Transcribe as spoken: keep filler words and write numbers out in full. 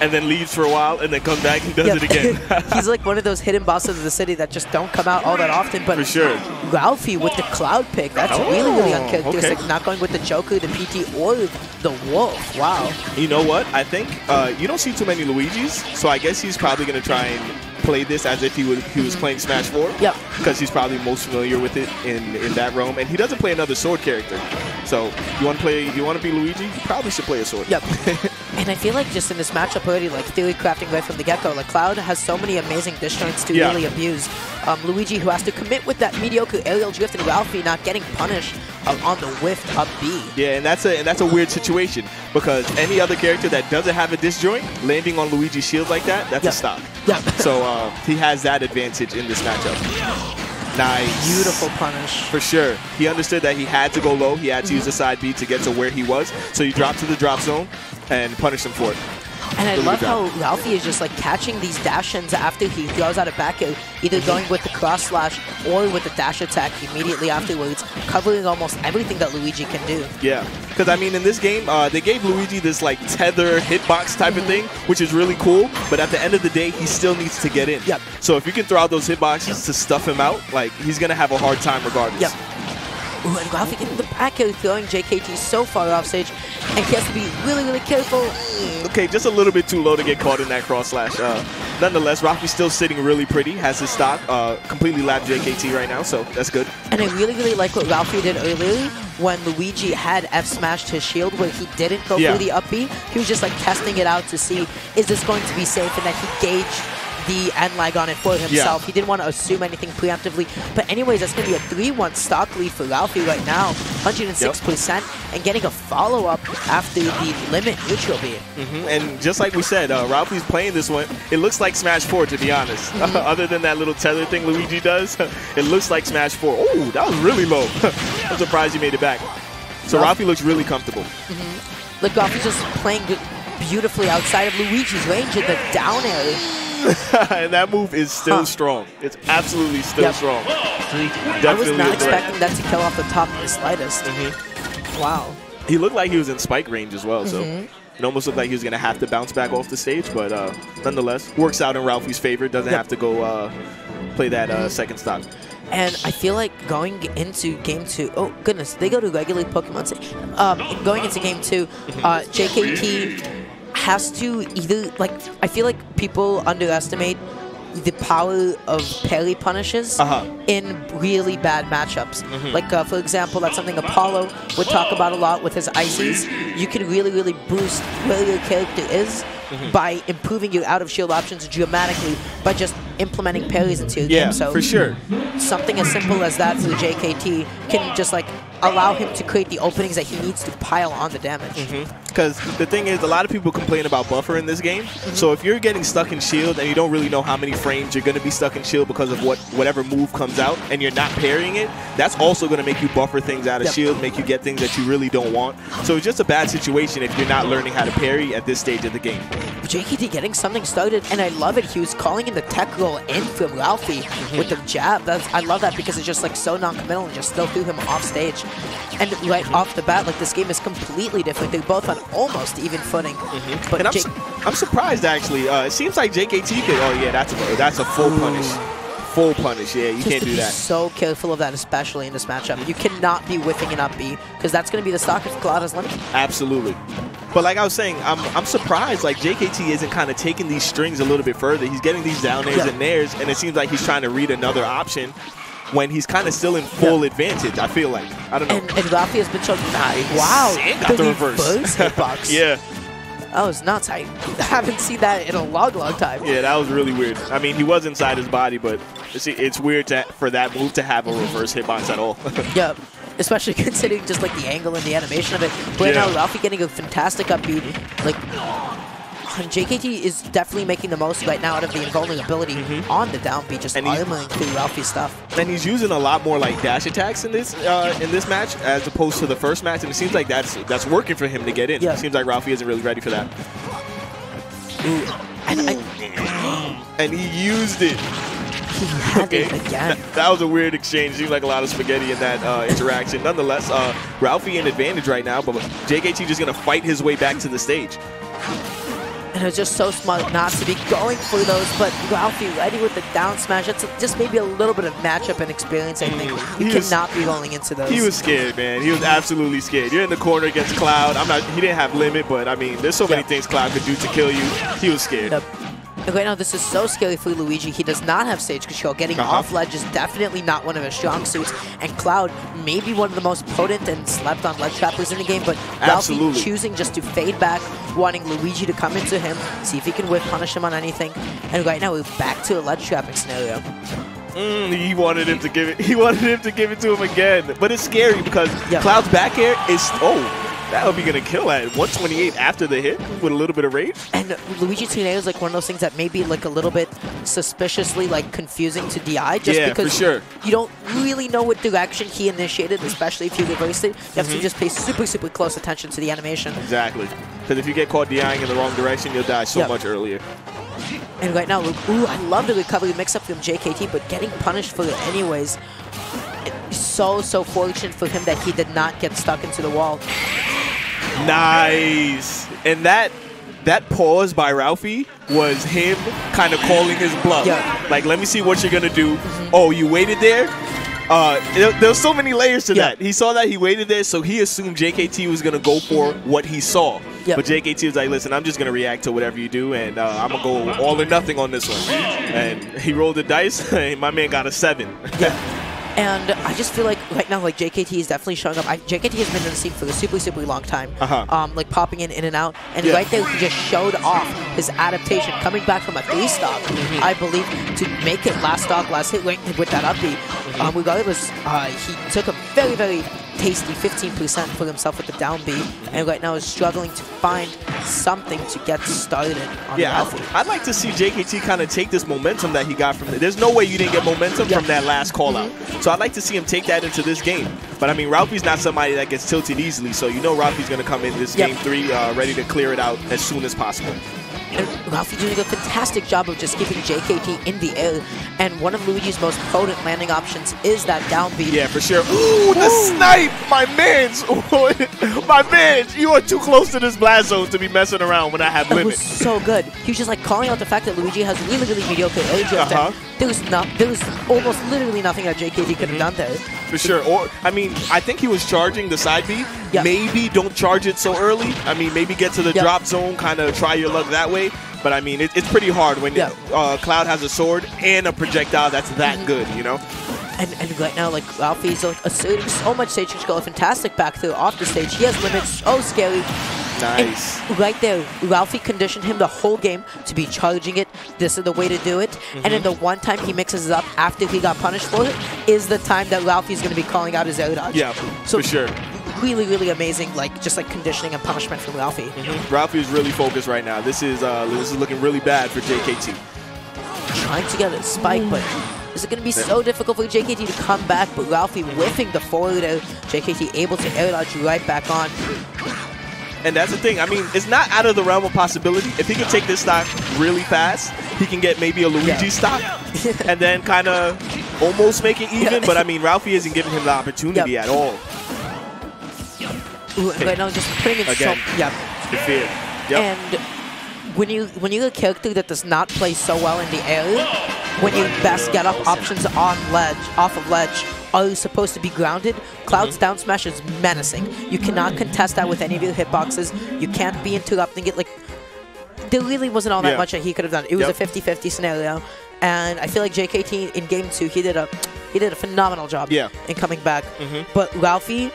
and then leaves for a while and then comes back and does yep. it again. He's like one of those hidden bosses of the city that just don't come out all that often. But for sure. Ralphie with the Cloud pick, that's oh, really, really uncharacteristic. Okay. Not going with the Joker, the P T, or the Wolf. Wow. You know what? I think uh, you don't see too many Luigis, so I guess he's probably going to try and play this as if he was, he was playing Smash four. Yep. Because he's probably most familiar with it in, in that realm. And he doesn't play another sword character. So you want to play, you want to be Luigi? You probably should play a sword. Yep. And I feel like just in this matchup already, like theory crafting right from the get-go, like Cloud has so many amazing dish joints to yeah. really abuse. Um, Luigi, who has to commit with that mediocre aerial drift, and Ralphie not getting punished um, on the whiff up B. Yeah, and that's a and that's a weird situation because any other character that doesn't have a disjoint landing on Luigi's shield like that, that's yep. a stop. Yep. So uh, he has that advantage in this matchup. Nice. Beautiful punish. For sure. He understood that he had to go low. He had to mm-hmm. use the side B to get to where he was. So he dropped to the drop zone and punished him for it. And I love how Ralphie is just like catching these dash-ins after he throws out a back air, either going with the cross slash or with the dash attack immediately afterwards, covering almost everything that Luigi can do. Yeah, because I mean in this game, uh, they gave Luigi this like tether hitbox type of thing, which is really cool, but at the end of the day, he still needs to get in. Yep. So if you can throw out those hitboxes to stuff him out, like he's going to have a hard time regardless. Yep. Ooh, and Ralphie getting the back air, throwing J K T so far off stage, and he has to be really, really careful. Okay, just a little bit too low to get caught in that cross slash. Uh, nonetheless, Ralphie's still sitting really pretty, has his stock, uh, completely lapped J K T right now, so that's good. And I really, really like what Ralphie did earlier when Luigi had F-smashed his shield, where he didn't go yeah. through the up B. He was just like testing it out to see, is this going to be safe, and that he gauged the end lag on it for himself. Yeah. He didn't want to assume anything preemptively. But anyways, that's going to be a three one stock lead for Ralphie right now. one hundred six percent yep. and getting a follow-up after the limit neutral beat. Mm-hmm. And just like we said, uh, Ralphie's playing this one. It looks like Smash four, to be honest. Mm-hmm. Other than that little tether thing Luigi does, it looks like Smash four. Oh, that was really low. I'm surprised you made it back. So Ralphie, Ralphie looks really comfortable. Mm-hmm. Look, Ralphie's just playing beautifully outside of Luigi's range in the down area. And that move is still huh. strong. It's absolutely still yep. strong. Definitely I was not expecting that to kill off the top of the slightest. Mm-hmm. Wow. He looked like he was in spike range as well, mm-hmm. so it almost looked like he was going to have to bounce back off the stage, but uh, nonetheless, works out in Ralphie's favor. Doesn't yep. have to go uh, play that uh, second stock. And I feel like going into game two, oh goodness, they go to regular Pokemon. Um, going into game two, uh, J K T has to either, like, I feel like people underestimate the power of parry punishes uh-huh. in really bad matchups. Mm-hmm. Like, uh, for example, that's something Apollo would talk about a lot with his I Cs. You can really, really boost where your character is mm-hmm. by improving your out-of-shield options dramatically by just implementing parries into your yeah, game. So for sure. Something as simple as that for the J K T can just, like, allow him to create the openings that he needs to pile on the damage. Because mm-hmm. the thing is, a lot of people complain about buffer in this game. Mm-hmm. So if you're getting stuck in shield and you don't really know how many frames you're going to be stuck in shield because of what whatever move comes out and you're not parrying it, that's also going to make you buffer things out of yep. shield, make you get things that you really don't want. So it's just a bad situation if you're not learning how to parry at this stage of the game. J K T getting something started, and I love it. He was calling in the tech roll in from Ralphie mm-hmm. with the jab. That's, I love that because it's just like so non-committal and just still threw him off stage. And right off the bat, like this game is completely different. They're both on almost even footing. Mm-hmm. But and I'm, su I'm surprised actually. Uh, it seems like J K T could. Oh yeah, that's a, that's a full Ooh. punish. Full punish. Yeah, you just can't do that. So careful of that, especially in this matchup. You cannot be whiffing an up B because that's going to be the stock of Claudia's limit. Absolutely. But like I was saying, I'm I'm surprised like J K T isn't kind of taking these strings a little bit further. He's getting these down airs yeah. and nairs, and it seems like he's trying to read another option when he's kind of still in full yeah. advantage, I feel like. I don't know. And, and Ralphie has been choking. Nice. Wow. And got the reverse. Hitbox. Yeah. That was nuts. I haven't seen that in a long, long time. Yeah, that was really weird. I mean, he was inside his body, but it's, it's weird to, for that move to have a reverse hitbox at all. Yep. Especially considering just like the angle and the animation of it. Right yeah. now, Ralphie getting a fantastic upbeat. Like, J K T is definitely making the most right now out of the invulnerability mm-hmm. on the downbeat, just armoring through Ralphie's stuff. And he's using a lot more like dash attacks in this uh, in this match as opposed to the first match, and it seems like that's that's working for him to get in. Yeah. It seems like Ralphie isn't really ready for that. Ooh. And, I and he used it. He had okay. it again. That, that was a weird exchange. Seemed like a lot of spaghetti in that uh, interaction. Nonetheless, uh, Ralphie in advantage right now, but J K T just gonna fight his way back to the stage. And it was just so smart not to be going for those, but Ralphie ready with the down smash. That's just maybe a little bit of matchup and experience, I think. You he cannot was, be rolling into those. He was scared, man. He was absolutely scared. You're in the corner against Cloud. I'm not. He didn't have limit, but I mean, there's so yep. many things Cloud could do to kill you. He was scared. Yep. Right now, this is so scary for Luigi. He does not have stage control. Getting uh-huh. off ledge is definitely not one of his strong suits. And Cloud may be one of the most potent and slept on ledge trappers in the game, but absolutely. Ralphie choosing just to fade back, wanting Luigi to come into him, see if he can whip punish him on anything. And right now, we're back to a ledge trapping scenario. Mm, he wanted him to give it. He wanted him to give it to him again. But it's scary because yep. Cloud's back air is oh. That'll be gonna kill at one twenty-eight after the hit with a little bit of rage. And Luigi Tornado is like one of those things that may be like a little bit suspiciously like confusing to D I just yeah, because for sure. you don't really know what direction he initiated, especially if you reversed it. You have mm-hmm. to just pay super, super close attention to the animation. Exactly. Because if you get caught D I-ing in the wrong direction, you'll die so yep. much earlier. And right now, Luke, ooh, I love the recovery mix-up from J K T, but getting punished for it anyways. It's so, so fortunate for him that he did not get stuck into the wall. Nice. And that that pause by Ralphie was him kind of calling his bluff. Yeah. Like, let me see what you're going to do. Mm-hmm. Oh, you waited there? Uh, there, there was so many layers to yeah. that. He saw that he waited there, so he assumed J K T was going to go for what he saw. Yep. But J K T was like, listen, I'm just going to react to whatever you do, and uh, I'm going to go all or nothing on this one. And he rolled the dice, and my man got a seven. Yeah. And I just feel like right now, like J K T is definitely showing up. I, J K T has been in the scene for a super, super long time, uh-huh. um, like popping in, in and out. And yeah. right there, he just showed off his adaptation, coming back from a three stock, mm-hmm. I believe, to make it last stock, last hit length with that upbeat. Mm-hmm. um, regardless, uh, he took a very, very tasty fifteen percent for himself with the down beat, and right now is struggling to find something to get started on yeah, Ralphie. I'd like to see J K T kind of take this momentum that he got from it. There's no way you didn't get momentum yep. from that last call-out. So I'd like to see him take that into this game. But, I mean, Ralphie's not somebody that gets tilted easily, so you know Ralphie's going to come in this yep. game three uh, ready to clear it out as soon as possible. And Ralphie doing a fantastic job of just keeping J K T in the air. And one of Luigi's most potent landing options is that downbeat. Yeah, for sure. Ooh, the Ooh. snipe! My mans! My mans! You are too close to this blast zone to be messing around when I have limit. It was so good. He was just like calling out the fact that Luigi has really, really mediocre air drift. Uh-huh. There was not, there was almost literally nothing that J K T could have mm-hmm. done there. For sure. Or I mean, I think he was charging the side beat. Yep. Maybe don't charge it so early. I mean, maybe get to the yep. drop zone, kind of try your luck that way. But I mean, it, it's pretty hard when yep. uh, Cloud has a sword and a projectile that's that mm-hmm. good, you know? And, and right now, like, Ralphie's like, asserting so much stage control. A fantastic back throw off the stage. He has limits. So scary. Nice. And right there, Ralphie conditioned him the whole game to be charging it. This is the way to do it. Mm-hmm. And then the one time he mixes it up after he got punished for it is the time that Ralphie's going to be calling out his air dodge. Yeah, so for sure. Really, really amazing, like, just like conditioning and punishment from Ralphie. Mm-hmm. Ralphie is really focused right now. This is, uh, this is looking really bad for J K T. Trying to get a spike, but is it going to be yeah. so difficult for J K T to come back? But Ralphie whiffing the forward air. J K T able to air dodge right back on. And that's the thing. I mean, it's not out of the realm of possibility. If he can take this stock really fast, he can get maybe a Luigi yeah. stock and then kind of almost make it even. But, I mean, Ralphie isn't giving him the opportunity yep. at all. Ooh, and right now, just putting in so yep. yep. And when you when you're a character that does not play so well in the air, when your best get up options on ledge, off of ledge, are supposed to be grounded, Cloud's down smash is menacing. You cannot contest that with any of your hitboxes. You can't be interrupting it. Like, there really wasn't all that yeah. much that he could have done. It was yep. a fifty fifty scenario, and I feel like J K T in game two he did a he did a phenomenal job yeah. in coming back. Mm-hmm. But Ralphie.